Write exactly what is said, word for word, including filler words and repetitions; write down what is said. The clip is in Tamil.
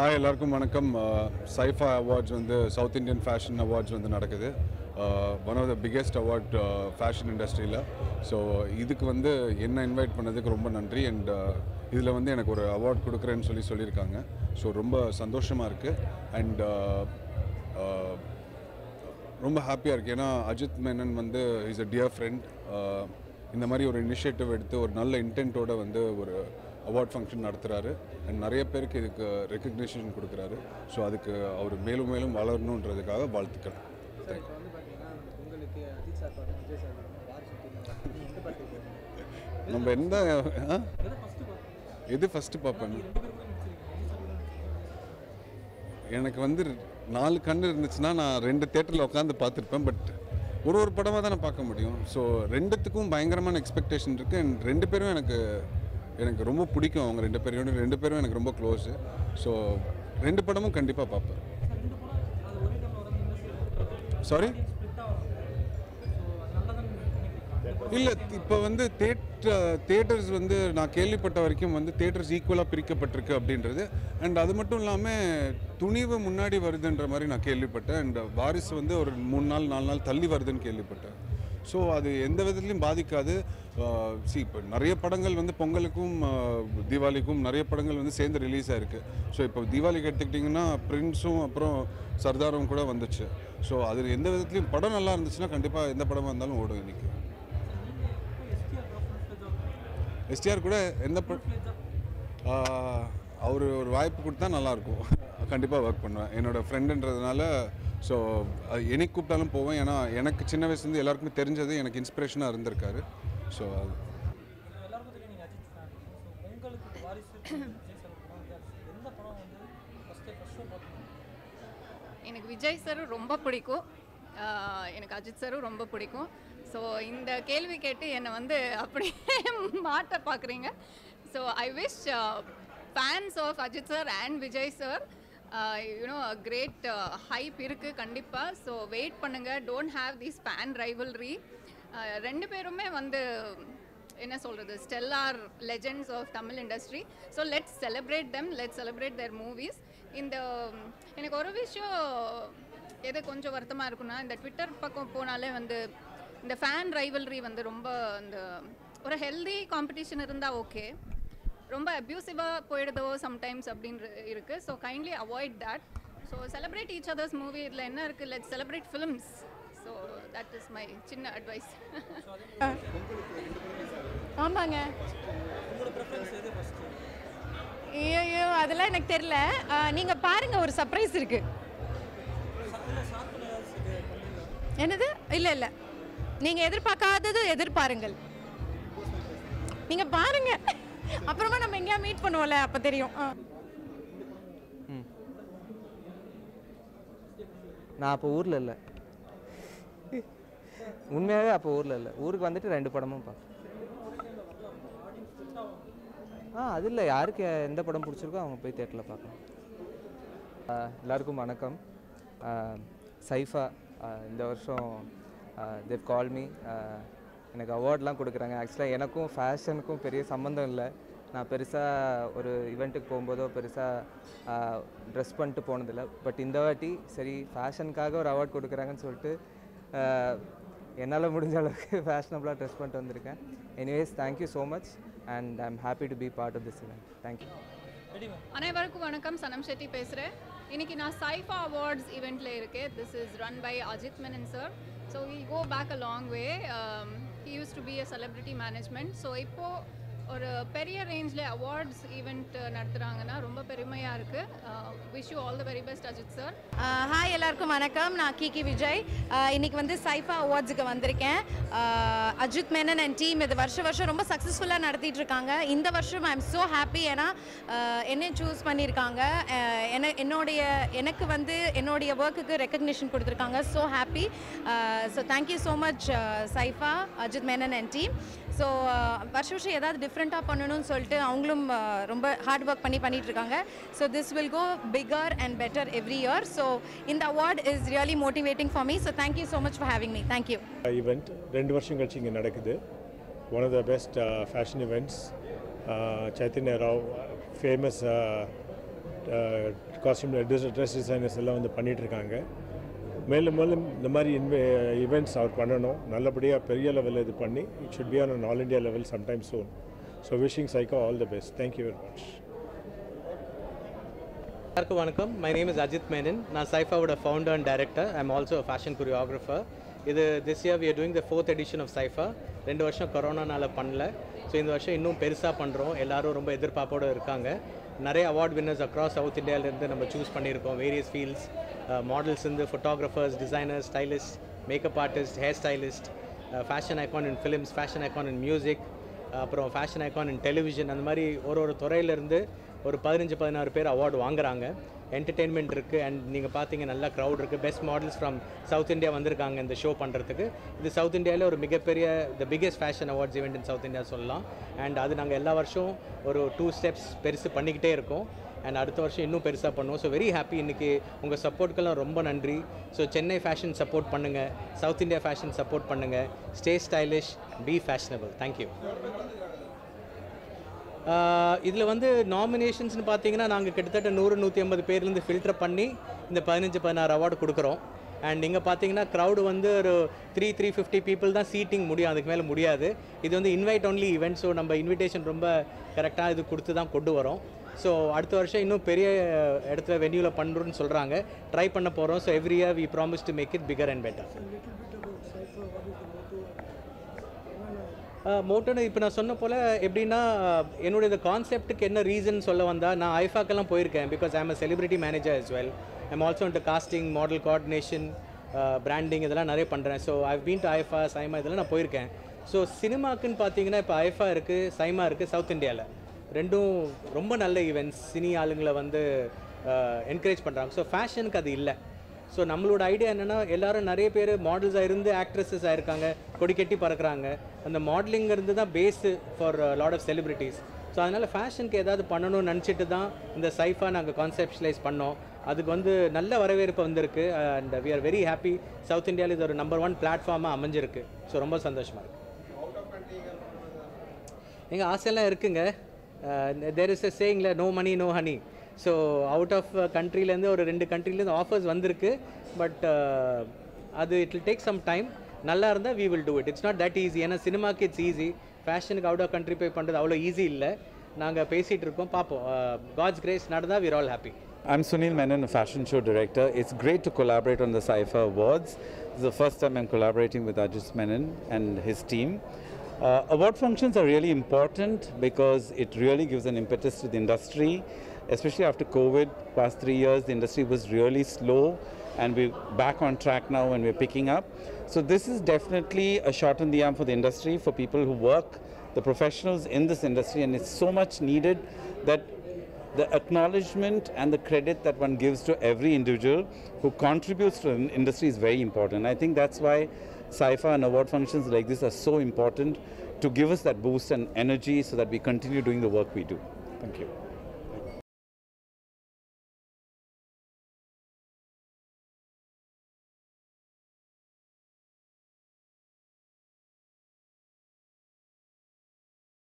Hi, Larkum Vanakkam. SIFA Awards and the South Indian Fashion Awards and the Nadakade. Uh, one of the biggest award uh, fashion industry la. So idhukku vande enna invite pannadhukku romba nandri and uh, idhila vande enakku or award kudukren solli sollirukanga. So romba sandoshama irukku and uh, uh, romba happy irukku ena Ajith Menon vande is a dear friend. Uh, indha mari or initiative eduthu or nalla intent oda vande or award function naduthraaru and nariya perukku idhukku recognition kudukraaru. So adukku avaru melum melum valarnundradhukaga vaalthukal. Thank you. நம்ம என்ன எது ஃபர்ஸ்ட் பார்ப்பேன் எனக்கு வந்து நாலு கண்ணு இருந்துச்சுன்னா நான் ரெண்டு தியேட்டரில் உட்காந்து பார்த்துருப்பேன் பட் ஒரு ஒரு படமாக தான் நான் பார்க்க முடியும் ஸோ ரெண்டுத்துக்கும் பயங்கரமான எக்ஸ்பெக்டேஷன் இருக்குது அண்ட் ரெண்டு பேரும் எனக்கு எனக்கு ரொம்ப பிடிக்கும் அவங்க ரெண்டு பேரையோட ரெண்டு பேரும் எனக்கு ரொம்ப க்ளோஸு ஸோ ரெண்டு படமும் கண்டிப்பாக பார்ப்பேன் சாரி இல்ல இப்ப வந்து தியேட்டர்ஸ் வந்து நான் கேள்விப்பட்ட வரைக்கும் வந்து தியேட்டர்ஸ் ஈக்குவலா பிரிக்கப்பட்டிருக்கு அப்படின்றது அண்ட் அது மட்டும் இல்லாம துணிவு முன்னாடி வருதுன்ற மாதிரி நான் கேள்விப்பட்டேன் அண்ட் வாரிசு வந்து ஒரு மூணு நாள் நாலு நாள் தள்ளி வருதுன்னு கேள்விப்பட்டேன் ஸோ அது எந்த விதத்துலையும் பாதிக்காது சி இப்போ நிறைய படங்கள் வந்து பொங்கலுக்கும் தீபாவளிக்கும் நிறைய படங்கள் வந்து சேர்ந்து ரிலீஸ் ஆயிருக்கு ஸோ இப்போ தீபாவளிக்கு எடுத்துக்கிட்டிங்கன்னா பிரின்ஸும் அப்புறம் சர்தாரும் கூட வந்துச்சு ஸோ அது எந்த விதத்துலையும் படம் நல்லா இருந்துச்சுன்னா கண்டிப்பாக எந்த படமாக இருந்தாலும் ஓடும் இன்னைக்கு எஸ்டிஆர் கூட எந்த அவர் ஒரு வாய்ப்பு கொடுத்தா நல்லாயிருக்கும் கண்டிப்பாக ஒர்க் பண்ணுவேன் என்னோடய ஃப்ரெண்டுன்றதுனால ஸோ எனக்கு கூப்பிட்டாலும் போவேன் ஏன்னா எனக்கு சின்ன வயசுலேருந்து எல்லாருக்குமே தெரிஞ்சது எனக்கு இன்ஸ்பிரேஷனாக இருந்திருக்காரு ஸோ அது எனக்கு விஜய் சார் ரொம்ப பிடிக்கும் எனக்கு அஜித் சாரும் ரொம்ப பிடிக்கும் ஸோ இந்த கேள்வி கேட்டு என்னை வந்து அப்படியே மாட்ட பார்க்குறீங்க so I wish fans of Ajith sir and Vijay sir you know great hype இருக்குது கண்டிப்பாக ஸோ வெயிட் பண்ணுங்கள் don't have this fan rivalry ரெண்டு பேருமே வந்து என்ன சொல்கிறது stellar legends of Tamil industry so let's celebrate them let's celebrate their movies இந்த எனக்கு ஒரு விஷயம் எது கொஞ்சம் வருத்தமாக இருக்குன்னா இந்த ட்விட்டர் பக்கம் போனாலே வந்து இந்த ஃபேன் ரைவல்ரி வந்து ரொம்ப இந்த ஒரு ஹெல்தி காம்படிஷன் இருந்தால் ஓகே ரொம்ப அப்யூசிவாக போயிடுதோ சம்டைம்ஸ் அப்படின்ற இருக்குது so kindly avoid that so celebrate each others movie இதில் என்ன இருக்குது let's celebrate films so that is my சின்ன அட்வைஸ் ஆமாங்க ஐயோ ஐயோ அதெல்லாம் எனக்கு தெரியல நீங்கள் பாருங்கள் ஒரு சர்ப்ரைஸ் இருக்குது என்னது இல்லை இல்லை நீங்கள் எதிர்பார்க்காதது எதிர்பாருங்கள் நீங்கள் பாருங்க அப்புறமா நம்ம எங்கேயா மீட் பண்ணுவோம்ல அப்போ தெரியும் நான் அப்போ ஊரில் இல்லை உண்மையாகவே அப்போ ஊரில் இல்லை ஊருக்கு வந்துட்டு ரெண்டு படமும் பார்ப்பேன் ஆ அது இல்லை யாருக்கு எந்த படம் பிடிச்சிருக்கோ அவங்க போய் தேட்டரில் பார்க்கலாம் எல்லாருக்கும் வணக்கம் சைஃபா இந்த வருஷம் they've called me எனக்கு அவார்ட்லாம் கொடுக்குறாங்க ஆக்சுவலாக எனக்கும் ஃபேஷனுக்கும் பெரிய சம்மந்தம் இல்லை நான் பெருசாக ஒரு இவெண்ட்டுக்கு போகும்போதோ பெருசாக ட்ரெஸ் பண்ணிட்டு போனதில்லை பட் இந்த வாட்டி சரி ஃபேஷனுக்காக ஒரு அவார்ட் கொடுக்குறாங்கன்னு சொல்லிட்டு என்னால் முடிஞ்ச அளவுக்கு ஃபேஷனபுளாக ட்ரெஸ் பண்ணிட்டு வந்திருக்கேன் anyways thank you so much and I am happy to be part of this event thank you அனைவருக்கும் வணக்கம் சனம் ஷெட்டி பேசுகிறேன் இன்றைக்கி நான் சைஃபா அவார்ட்ஸ் இவெண்ட்டில் இருக்கேன் this is run by Ajith Menon sir So we go back a long way. Um, he used to be a celebrity management. So இப்போ ஒரு பெரிய ரேஞ்சில் அவார்ட்ஸ் ஈவெண்ட் நடத்துகிறாங்கன்னா ரொம்ப பெருமையாக இருக்குது wish you all the very best Ajith sir hi எல்லாருக்கும் வணக்கம் நான் கிகி விஜய் இன்றைக்கி வந்து சைஃபா அவார்ட்ஸுக்கு வந்திருக்கேன் அஜித் மேனன் அண்ட் டீம் இது வருஷம் வருஷம் ரொம்ப சக்ஸஸ்ஃபுல்லாக நடத்திட்டு இருக்காங்க இந்த வருஷம் ஐ எம் ஸோ ஹாப்பி ஏன்னா என்னை சூஸ் பண்ணியிருக்காங்க என்ன என்னுடைய எனக்கு வந்து என்னுடைய ஒர்க்குக்கு ரெக்கக்னிஷன் கொடுத்துருக்காங்க so happy so thank you so much Saifa Ajith Menon and team so வருஷ வருஷம் ஏதாவது டிஃப்ரெண்ட்டாக பண்ணணும்னு சொல்லிட்டு அவங்களும் ரொம்ப ஹார்ட் ஒர்க் பண்ணி பண்ணிகிட்ருக்காங்க so this will go bigger and better every year so இந்த award is really motivating for me so thank you so much for having me thank you event ரெண்டு வருஷம் கழிச்சு இங்கே நடக்குது one of the best fashion events Chaitanya Rao famous costume dress designers எல்லாம் வந்து பண்ணிட்டு இருக்காங்க. மேலும் மேலும் இந்த மாதிரி events அவர் பண்ணனும். நல்லபடியா பெரிய லெவல்ல இது பண்ணி it should be on an all India level sometime soon. So wishing SIFA all the best. Thank you very much. Vanakkam. My name is Ajith Menon. I'm SIFA founder and director. I'm also a fashion choreographer. This year we are doing the fourth edition of SIFA. Rendu varsham corona nala pannala. So indha varsham innum perusa pandrom. Ellarum romba edirpaapoda irukanga. Nare award winners across South India la irundhu nama choose pannirukom. Various fields, uh, models and photographers, designers, stylists, makeup artists, hairstylists, uh, fashion icon in films, fashion icon in music, அப்புறம் ஃபேஷன் ஐகான் இன் டெலிவிஷன் அந்த மாதிரி ஒரு ஒரு துறையிலேருந்து ஒரு பதினஞ்சு பதினாறு பேர் அவார்டு வாங்குறாங்க என்டர்டெயின்மெண்ட் இருக்குது அண்ட் நீங்கள் பார்த்தீங்க நல்லா க்ரௌட் இருக்குது best models from south India வந்திருக்காங்க இந்த ஷோ பண்ணுறதுக்கு இது சவுத் இந்தியாவில் ஒரு மிகப்பெரிய the biggest fashion awards event in south India சொல்லலாம் அண்ட் அது நாங்கள் எல்லா வருஷம் ஒரு டூ ஸ்டெப்ஸ் பெருசு பண்ணிக்கிட்டே இருக்கோம் அண்ட் அடுத்த வருஷம் இன்னும் பெருசாக பண்ணுவோம் ஸோ வெரி ஹாப்பி இன்றைக்கி உங்கள் சப்போர்ட்டுக்கெல்லாம் ரொம்ப நன்றி ஸோ சென்னை ஃபேஷன் சப்போர்ட் பண்ணுங்கள் சவுத் இந்தியா ஃபேஷன் சப்போர்ட் பண்ணுங்கள் stay stylish be fashionable thank you இதில் வந்து நாமினேஷன்ஸ்னு பார்த்தீங்கன்னா நாங்கள் கிட்டத்தட்ட நூறு நூற்றி ஐம்பது பேர்லேருந்து ஃபில்டர் பண்ணி இந்த பதினஞ்சு பதினாறு அவார்டு கொடுக்குறோம் அண்ட் இங்கே பார்த்தீங்கன்னா க்ரௌடு வந்து ஒரு த்ரீ த்ரீ ஃபிஃப்டி பீப்புள் தான் சீட்டிங் முடியும் அதுக்கு மேலே முடியாது இது வந்து இன்வைட் ஒன்லி ஈவெண்ட் ஸோ நம்ம இன்விடேஷன் ரொம்ப கரெக்டாக இது கொடுத்து தான் கொண்டு வரோம் ஸோ அடுத்த வருஷம் இன்னும் பெரிய இடத்துல வென்யூவில் பண்ணுறோன்னு சொல்கிறாங்க ட்ரை பண்ண போகிறோம் so every year we promise to make it bigger and better மோட்டோன்னு இப்போ நான் சொன்ன போல் எப்படின்னா என்னுடைய இந்த கான்செப்ட்டுக்கு என்ன ரீசன் சொல்ல வந்தால் நான் ஐஃபாக்கெல்லாம் போயிருக்கேன் because I am a celebrity manager as well I am also into casting model coordination branding இதெல்லாம் நிறைய பண்ணுறேன் so I have been to IIFA SIIMA இதெல்லாம் நான் போயிருக்கேன் ஸோ சினிமாக்குன்னு பார்த்தீங்கன்னா இப்போ ஐஃபா இருக்குது சைமா இருக்குது சவுத் இந்தியாவில் ரெண்டும் ரொம்ப நல்ல ஈவெண்ட்ஸ் சினி ஆளுங்களை வந்து என்கரேஜ் பண்ணுறாங்க ஸோ ஃபேஷனுக்கு அது இல்லை ஸோ நம்மளோட ஐடியா என்னென்னா எல்லோரும் நிறைய பேர் மாடல்ஸாக இருந்து ஆக்ட்ரஸஸ் ஆகிருக்காங்க கொடி கட்டி பறக்கிறாங்க அந்த மாடலிங் இருந்து தான் base for lot of celebrities so அதனால் ஃபேஷனுக்கு ஏதாவது பண்ணணும்னு நினச்சிட்டு தான் இந்த SIFA நாங்கள் கான்செப்ஷலைஸ் பண்ணோம் அதுக்கு வந்து நல்ல வரவேற்பு வந்திருக்கு and we are very happy south இந்தியாவில் இது ஒரு நம்பர் ஒன் பிளாட்ஃபார்மாக அமைஞ்சிருக்கு ஸோ ரொம்ப சந்தோஷமாக இருக்குது எங்கள் ஆசையெல்லாம் இருக்குங்க தேர் இஸ் எ சேயிங்ல no money no honey so out of கண்ட்ரிலேருந்து ஒரு ரெண்டு கண்ட்ரிலேருந்து ஆஃபர்ஸ் வந்திருக்கு பட் அது it will take some time நல்லா இருந்தால் we will do it it's not that easy ஏன்னா சினிமாக்கு இட்ஸ் ஈஸி ஃபேஷனுக்கு அவுட் ஆஃப் கண்ட்ரி போய் பண்ணுறது அவ்வளோ ஈஸி இல்லை நாங்கள் பேசிகிட்டு இருக்கோம் பார்ப்போம் காட்ஸ் கிரேஸ் நடந்தால் we are all happy I'm Sunil Menon, a fashion show director. It's great to collaborate on the SIFA Awards. This is the first time I'm collaborating with Ajith Menon and his team. Uh, award functions are really important because it really gives an impetus to the industry, especially after COVID. Past three years, the industry was really slow, and we're back on track now, and we're picking up. So this is definitely a shot in the arm for the industry, for people who work, the professionals in this industry, and it's so much needed that the acknowledgement and the credit that one gives to every individual who contributes to an industry is very important. I think that's why SIFA and award functions like this are so important to give us that boost and energy so that we continue doing the work we do. Thank you.